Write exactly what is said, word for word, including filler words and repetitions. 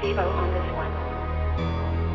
Zero on this one.